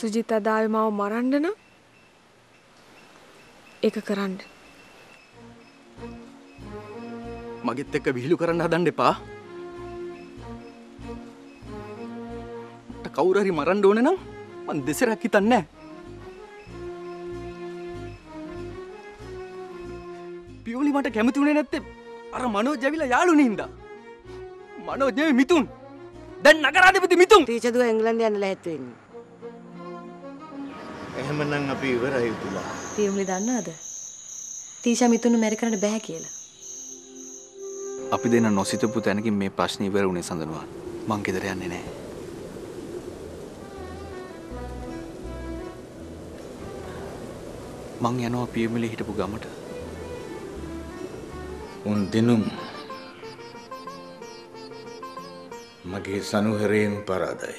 සුජිත් අදාවේ මාව මරන්න නම් ඒක කරන්න. මගෙත් එක්ක විහිළු කරන්න හදන්න එපා. කවුරු හරි මරන්න ඕන නම් මං දෙසරක් හිතන්නේ නැහැ. පියෝලි මට කැමති උනේ නැත්තේ අර මනෝජ් ඇවිල්ලා යාළුනේ හින්දා. මනෝජ් නෙවෙයි මිතුන්. දැන් නගරාධිපති මිතුන්. ටීචර් දුව එංගලන්තේ යන්න ලෑත් වෙන්නේ. එහෙමනම් අපි ඉවරයි පුළා. පියෝලි දන්නවද? ටීචර් මිතුන්ව මැරි කරන්න බෑ කියලා. අපි දෙන්න නොසිතපු තැනකින් මේ ප්‍රශ්නේ ඉවර වුණේ සඳනවා. මං ගෙදර යන්නේ නැහැ. මං යනවා පියමිලේ හිටපු ගමට. උන් දිනුම් මගේ සනුහරයෙන් පරාදයි.